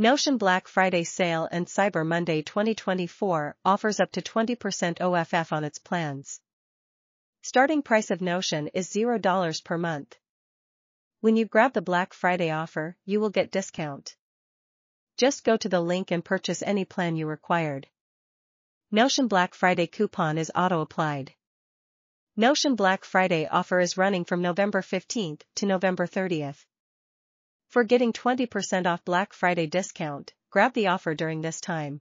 Notion Black Friday sale and Cyber Monday 2024 offers up to 20% OFF on its plans. Starting price of Notion is $0 per month. When you grab the Black Friday offer, you will get discount. Just go to the link and purchase any plan you required. Notion Black Friday coupon is auto-applied. Notion Black Friday offer is running from November 15th to November 30th. For getting 20% off Black Friday discount, grab the offer during this time.